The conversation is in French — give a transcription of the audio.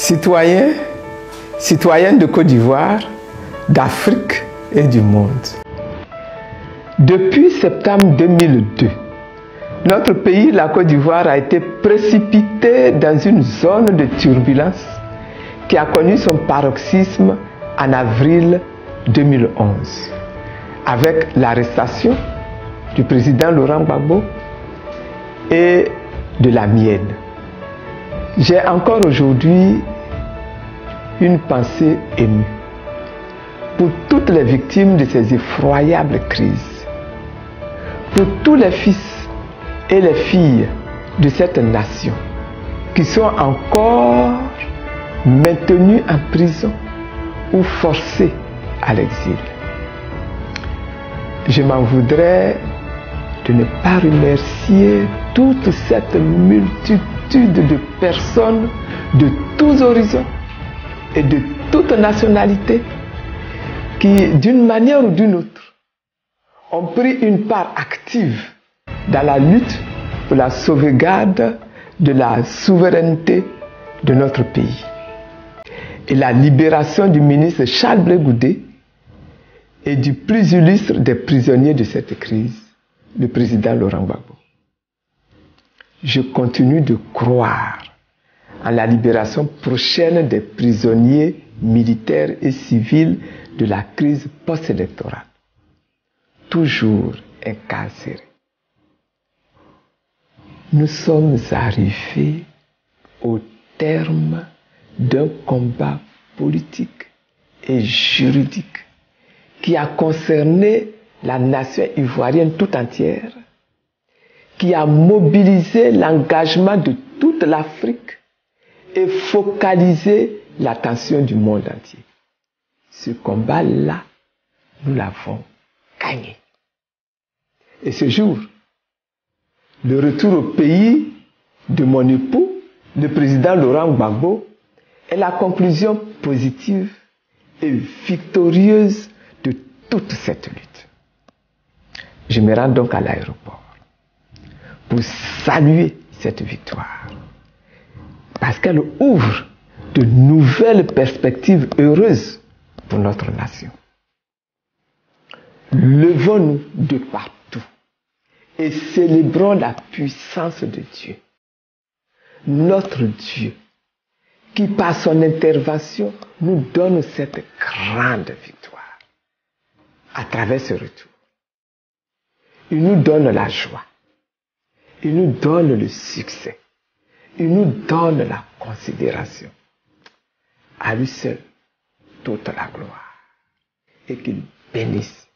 citoyens, citoyennes de Côte d'Ivoire, d'Afrique et du monde. Depuis septembre 2002, notre pays, la Côte d'Ivoire, a été précipité dans une zone de turbulence qui a connu son paroxysme en avril 2011, avec l'arrestation du président Laurent Gbagbo et de la mienne. J'ai encore aujourd'hui une pensée émue pour toutes les victimes de ces effroyables crises, pour tous les fils et les filles de cette nation qui sont encore maintenus en prison ou forcés à l'exil. Je m'en voudrais de ne pas remercier toute cette multitude de personnes de tous horizons et de toutes nationalités qui, d'une manière ou d'une autre, ont pris une part active dans la lutte pour la sauvegarde de la souveraineté de notre pays. Et la libération du ministre Charles Blé Goudé et du plus illustre des prisonniers de cette crise, le président Laurent Gbagbo. Je continue de croire à la libération prochaine des prisonniers militaires et civils de la crise post-électorale, toujours incarcérés. Nous sommes arrivés au terme d'un combat politique et juridique qui a concerné la nation ivoirienne tout entière, qui a mobilisé l'engagement de toute l'Afrique et focalisé l'attention du monde entier. Ce combat-là, nous l'avons gagné. Et ce jour, le retour au pays de mon époux, le président Laurent Gbagbo, est la conclusion positive et victorieuse de toute cette lutte. Je me rends donc à l'aéroport pour saluer cette victoire, parce qu'elle ouvre de nouvelles perspectives heureuses pour notre nation. Levons-nous de partout et célébrons la puissance de Dieu, notre Dieu, qui par son intervention nous donne cette grande victoire. À travers ce retour, il nous donne la joie, il nous donne le succès, il nous donne la considération. À lui seul, toute la gloire. Et qu'il bénisse